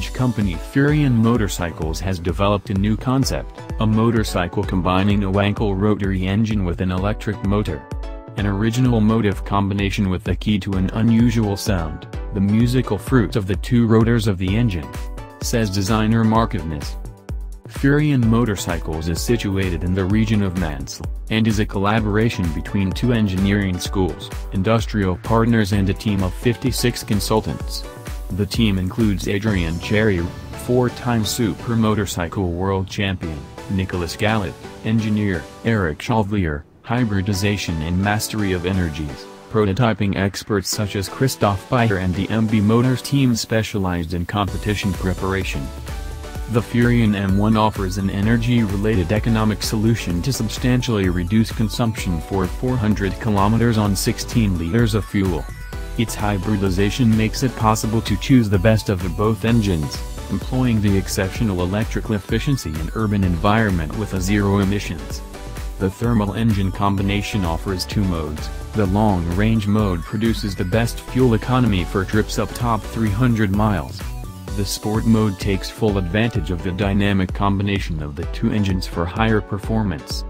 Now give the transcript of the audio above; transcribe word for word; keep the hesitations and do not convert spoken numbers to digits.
French company Furion Motorcycles has developed a new concept, a motorcycle combining a Wankel rotary engine with an electric motor. An original motive combination with the key to an unusual sound, the musical fruit of the two rotors of the engine, says designer Marc Evenisse. Furion Motorcycles is situated in the region of Mansle, and is a collaboration between two engineering schools, industrial partners and a team of fifty-six consultants. The team includes Adrian Cherry, four-time Super Motorcycle World Champion, Nicolas Gallet, engineer, Eric Chauvelier, hybridization and mastery of energies, prototyping experts such as Christoph Beyer, and the M B Motors team specialized in competition preparation. The Furion M one offers an energy-related economic solution to substantially reduce consumption for four hundred kilometers on sixteen liters of fuel. Its hybridization makes it possible to choose the best of both engines, employing the exceptional electrical efficiency in urban environment with a zero emissions. The thermal engine combination offers two modes. The long-range mode produces the best fuel economy for trips up top three hundred miles. The sport mode takes full advantage of the dynamic combination of the two engines for higher performance.